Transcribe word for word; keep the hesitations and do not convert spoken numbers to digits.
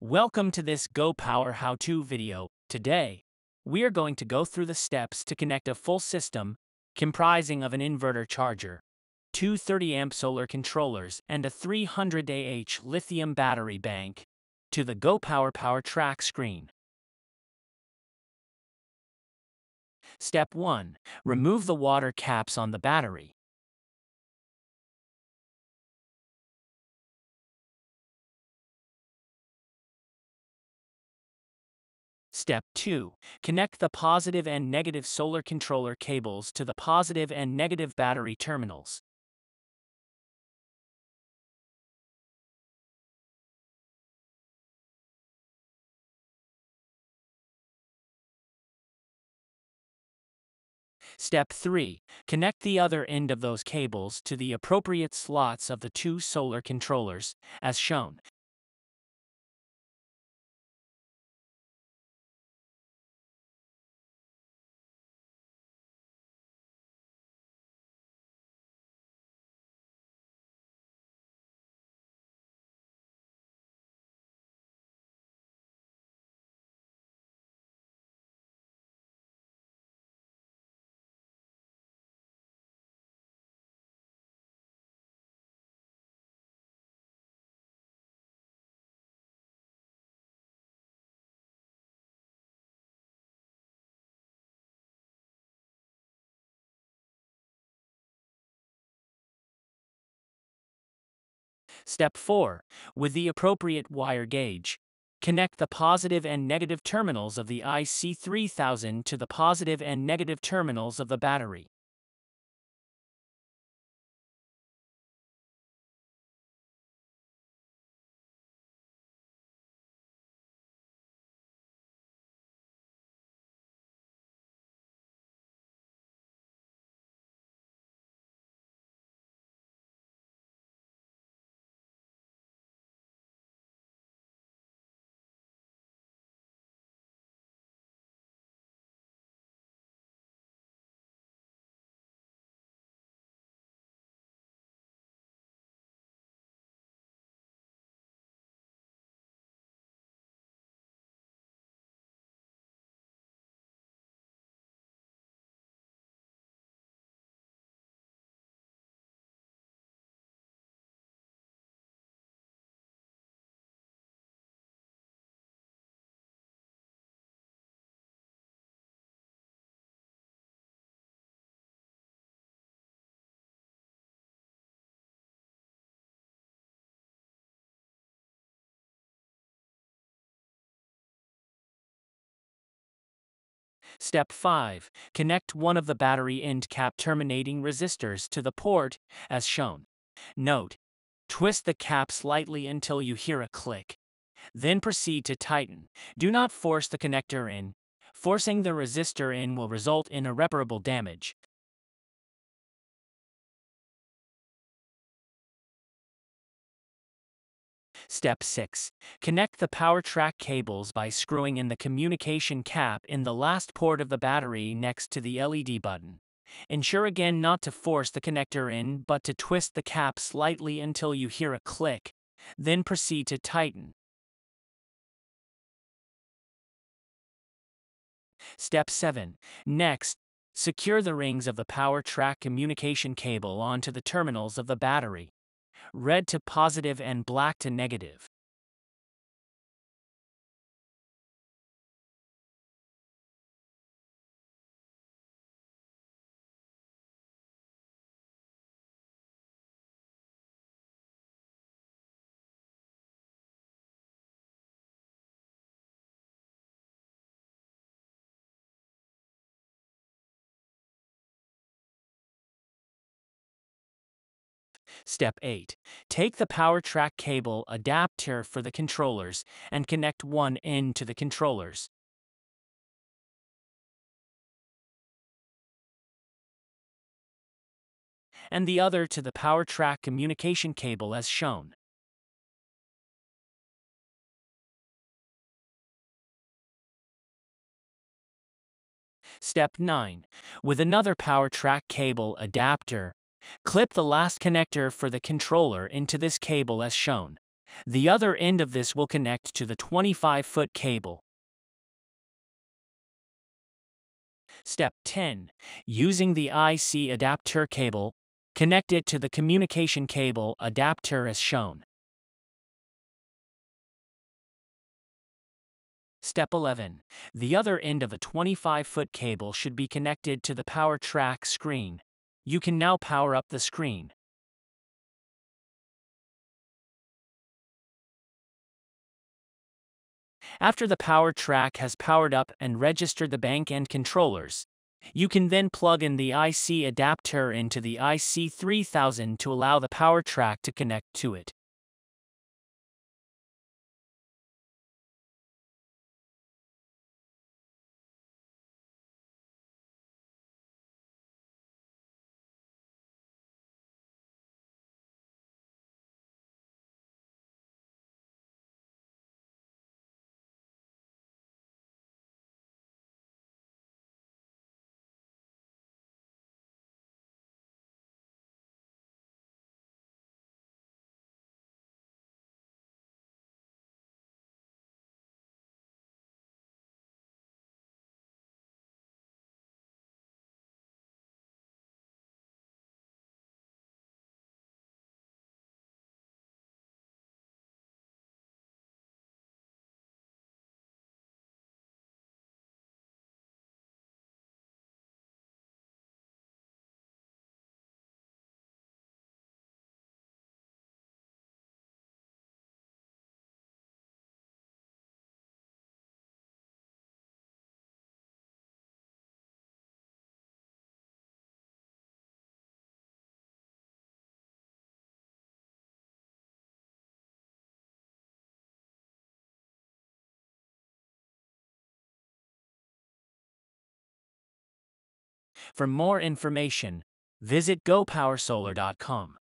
Welcome to this GoPower how-to video. Today, we are going to go through the steps to connect a full system comprising of an inverter charger, two thirty amp solar controllers, and a three hundred Ah lithium battery bank to the GoPower PowerTrak screen. Step one. Remove the water caps on the battery. Step two. Connect the positive and negative solar controller cables to the positive and negative battery terminals. Step three. Connect the other end of those cables to the appropriate slots of the two solar controllers, as shown. Step four. With the appropriate wire gauge, connect the positive and negative terminals of the I C three thousand to the positive and negative terminals of the battery. Step five. Connect one of the battery end cap terminating resistors to the port, as shown. Note: twist the cap slightly until you hear a click. Then proceed to tighten. Do not force the connector in. Forcing the resistor in will result in irreparable damage. Step six. Connect the PowerTrak cables by screwing in the communication cap in the last port of the battery next to the L E D button. Ensure again not to force the connector in but to twist the cap slightly until you hear a click, then proceed to tighten. Step seven. Next, secure the rings of the PowerTrak communication cable onto the terminals of the battery. Red to positive and black to negative. Step eight. Take the PowerTrak cable adapter for the controllers and connect one end to the controllers. And the other to the PowerTrak communication cable as shown. Step nine. With another PowerTrak cable adapter, clip the last connector for the controller into this cable as shown. The other end of this will connect to the twenty-five foot cable. Step ten. Using the I C adapter cable, connect it to the communication cable adapter as shown. Step eleven. The other end of a twenty-five foot cable should be connected to the PowerTrak screen. You can now power up the screen. After the PowerTrak has powered up and registered the bank and controllers, you can then plug in the I C adapter into the I C three thousand to allow the PowerTrak to connect to it. For more information, visit go power solar dot com.